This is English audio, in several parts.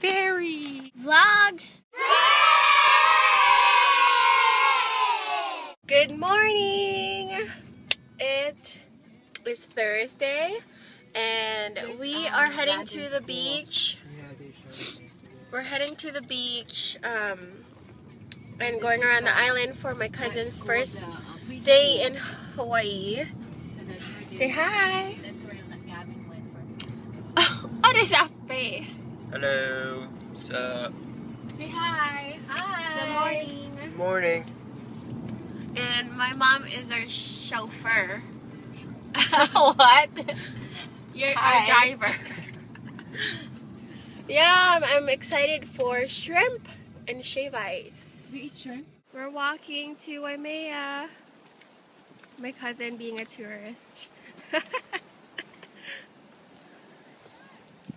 Very vlogs. Yay! Good morning. It is Thursday, and we are heading to the beach. We're heading to the beach and going around the island for my cousin's first day in Hawaii. Say hi. Oh, what is that face? Hello. What's up? Say hi. Hi. Good morning. Good morning. And my mom is our chauffeur. What? You're our driver. Yeah, I'm excited for shrimp and shave ice. You eat shrimp? We're walking to Waimea. My cousin being a tourist.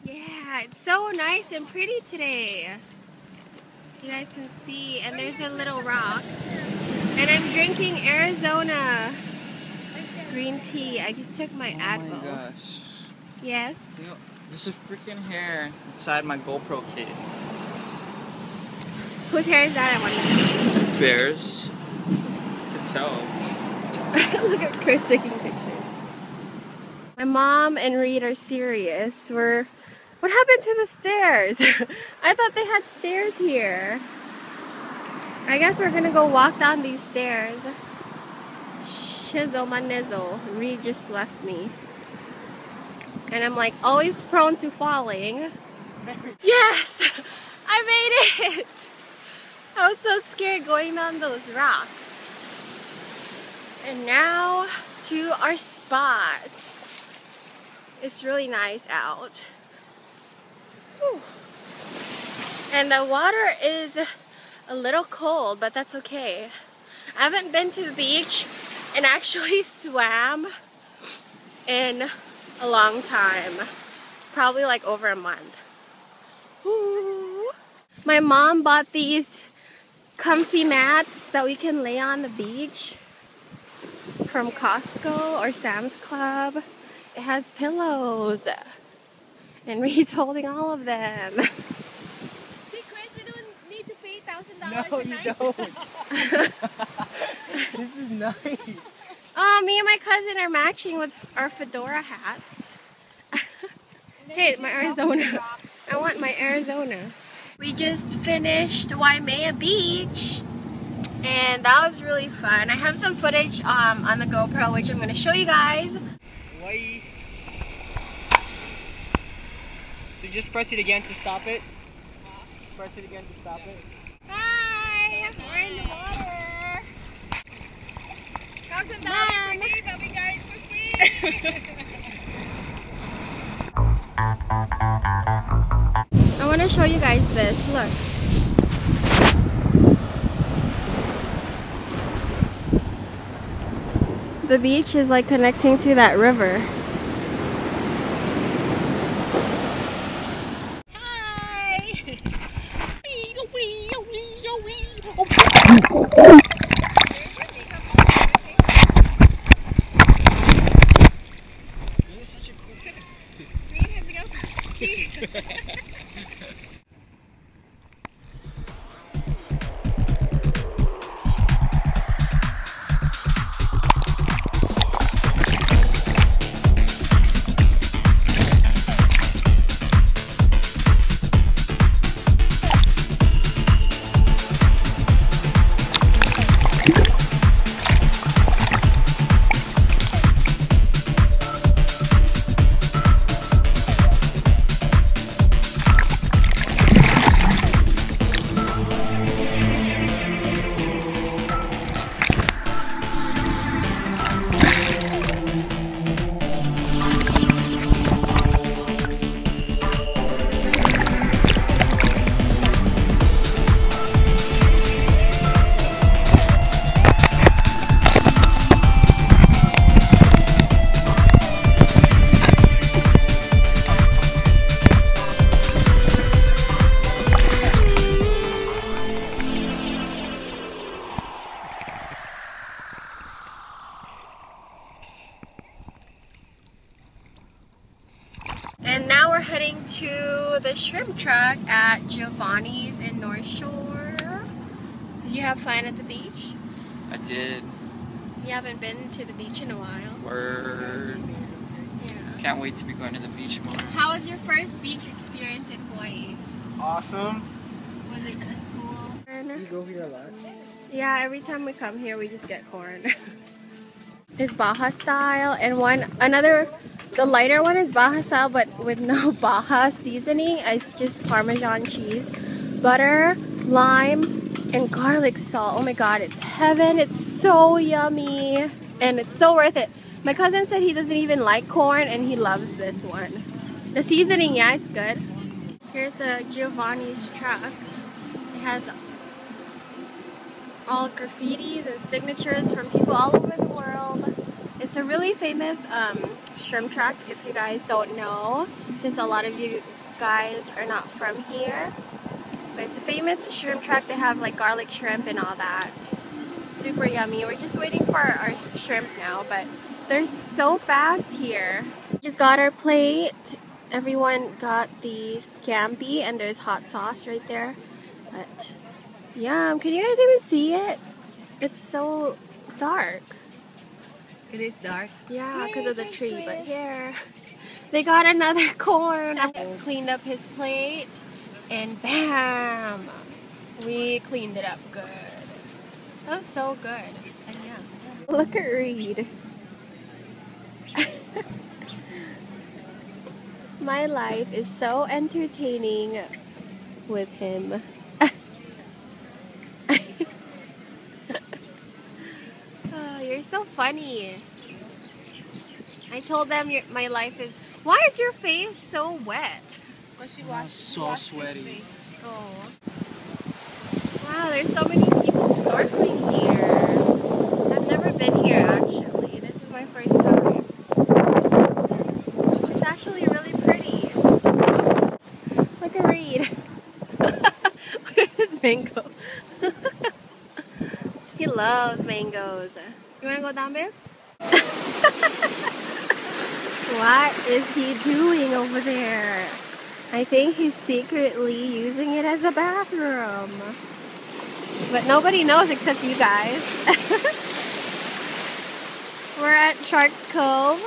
Yeah, it's so nice and pretty today. You guys can see, and there's a little rock. And I'm drinking Arizona green tea. I just took my Advil. Oh my gosh. Yes? There's a freaking hair inside my GoPro case. Whose hair is that? I want to see. Bears. I can tell. Look at Chris taking pictures. My mom and Reed are serious. What happened to the stairs? I thought they had stairs here. I guess we're gonna go walk down these stairs. Shizzle my nizzle. Reed just left me. And I'm like always prone to falling. Yes! I made it! I was so scared going down those rocks. And now to our spot. It's really nice out. Whew. And the water is a little cold, but that's okay. I haven't been to the beach and actually swam in a long time, probably like over a month. Ooh. My mom bought these comfy mats that we can lay on the beach from Costco or Sam's Club. It has pillows, and Reed's holding all of them. See, Chris, we don't need to pay $1,000 a night. No, you don't. This is nice. Oh, me and my cousin are matching with our fedora hats. Hey, my Arizona. I want my Arizona. We just finished Waimea Beach, and that was really fun. I have some footage on the GoPro, which I'm going to show you guys. Hawaii. So just press it again to stop it. Press it again to stop it. Hi! We're in the water. Mom. I want to show you guys this. Look. The beach is like connecting to that river. Hi! the shrimp truck at Giovanni's in North Shore. Did you have fun at the beach? I did. You haven't been to the beach in a while. Word. Yeah. Can't wait to be going to the beach more. How was your first beach experience in Hawaii? Awesome. Was it cool? You go here a lot? Yeah, every time we come here, we just get corn. It's Baja style, and the lighter one is Baja style, but with no Baja seasoning. It's just Parmesan cheese, butter, lime, and garlic salt. Oh my god, it's heaven. It's so yummy, and it's so worth it. My cousin said he doesn't even like corn, and he loves this one. The seasoning, yeah, it's good. Here's a Giovanni's truck. It has all graffitis and signatures from people all over the world. It's a really famous shrimp truck, if you guys don't know, since a lot of you guys are not from here. But it's a famous shrimp truck. They have like garlic shrimp and all that. Super yummy. We're just waiting for our shrimp now, but they're so fast here. Just got our plate. Everyone got the scampi, and there's hot sauce right there. But yum. Can you guys even see it? It's so dark. It is dark. Yeah, because of the tree, but here. They got another corn. I cleaned up his plate, and bam! We cleaned it up good. That was so good. And yeah. Look at Reed. My life is so entertaining with him. You're so funny. I told them my life is... Why is your face so wet? Well, she washed sweaty. Oh. Wow, there's so many people snorkeling here. I've never been here, actually. This is my first time. It's actually really pretty. Look at Reed. Look at his mango. He loves mangoes. You wanna go down, babe? What is he doing over there? I think he's secretly using it as a bathroom. But nobody knows except you guys. We're at Shark's Cove.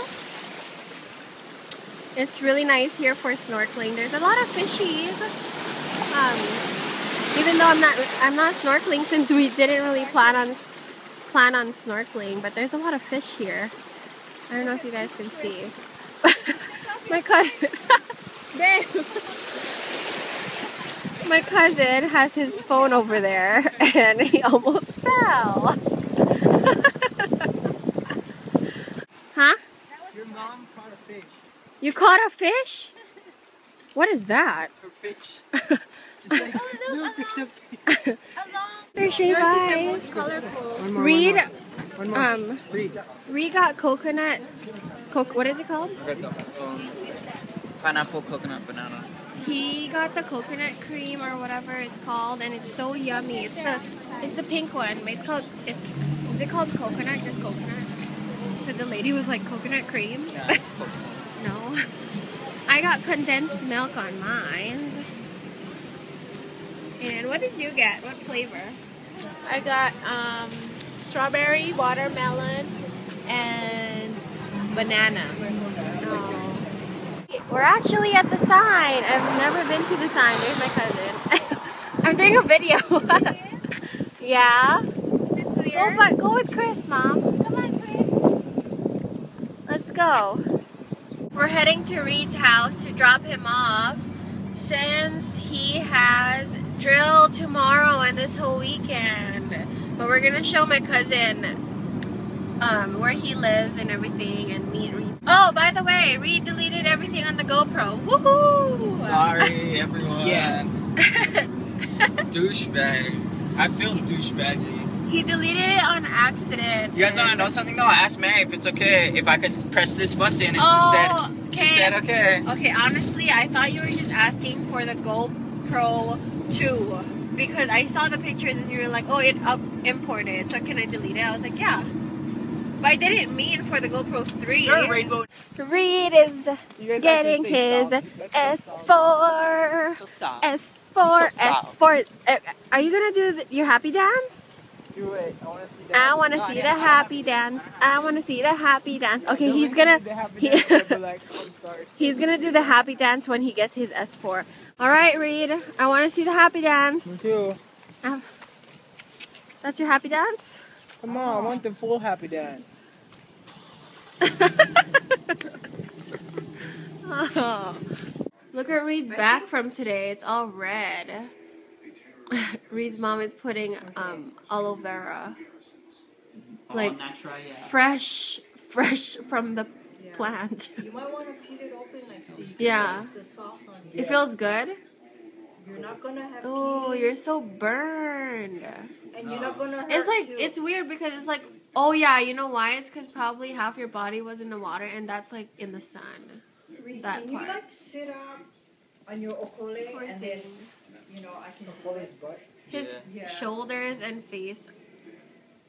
It's really nice here for snorkeling. There's a lot of fishies. Even though I'm not snorkeling, since we didn't really plan on snorkeling, but there's a lot of fish here. I don't know if you guys can see. My cousin has his phone over there, and he almost fell. Huh? Your mom caught a fish. You caught a fish? What is that? A fish. Just like, Reed got coconut. What is it called? I got the, pineapple coconut banana. He got the coconut cream or whatever it's called, and it's so yummy. It's the pink one. It's called. Is it called coconut? Just coconut? Because the lady was like coconut cream. Yeah, it's coconut. No, I got condensed milk on mine. And what did you get? What flavor? I got strawberry, watermelon, and banana. Oh. We're actually at the sign. I've never been to the sign. There's my cousin. I'm doing a video. Yeah? Is it clear? Go with Chris, Mom. Come on, Chris. Let's go. We're heading to Reed's house to drop him off, since he has drill tomorrow and this whole weekend. But we're gonna show my cousin where he lives and everything, and meet Reed. Oh, by the way, Reed deleted everything on the GoPro. Woohoo! Sorry, everyone. Yeah. Douchebag. I feel douchebaggy. He deleted it on accident. You guys wanna know something though? I asked Mary if it's okay if I could press this button, and she said. Okay. She said okay. Okay, honestly, I thought you were just asking for the GoPro 2, because I saw the pictures and you were like, oh, it imported, so can I delete it? I was like, yeah. But I didn't mean for the GoPro 3. Sure, Rainbow. Reed is getting his S4. So soft. S4, so S4. Are you going to do your happy dance? Do it. I want to see that. I want to see the happy dance. I want to see the happy dance. Okay, he's going to he's going to do the happy dance when he gets his S4. All right, Reed. I want to see the happy dance. Me too. That's your happy dance? Come on, I want the full happy dance. Oh. Look at Reed's back from today. It's all red. Reed's mom is putting aloe vera. Like fresh from the plant. You might want to peel it open like so you can the sauce on you. It feels good. You're not gonna have you're so burned. And you're not gonna hurt it's like too. It's weird because it's like, oh yeah, you know why? It's because probably half your body was in the water and that's like in the sun. Reed, that can part. You like sit up on your okole and then you know I can his shoulders and face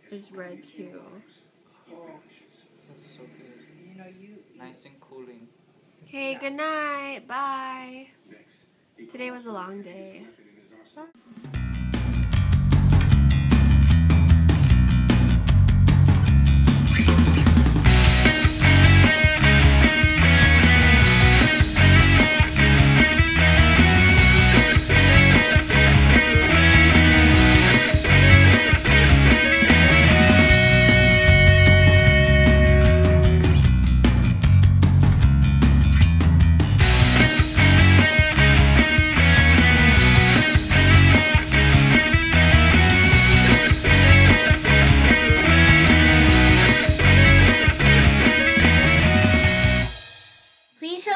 is red too. Oh, that's so good. You know you nice and cooling. Okay, good night. Bye. Today was a long day.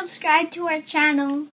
Subscribe to our channel.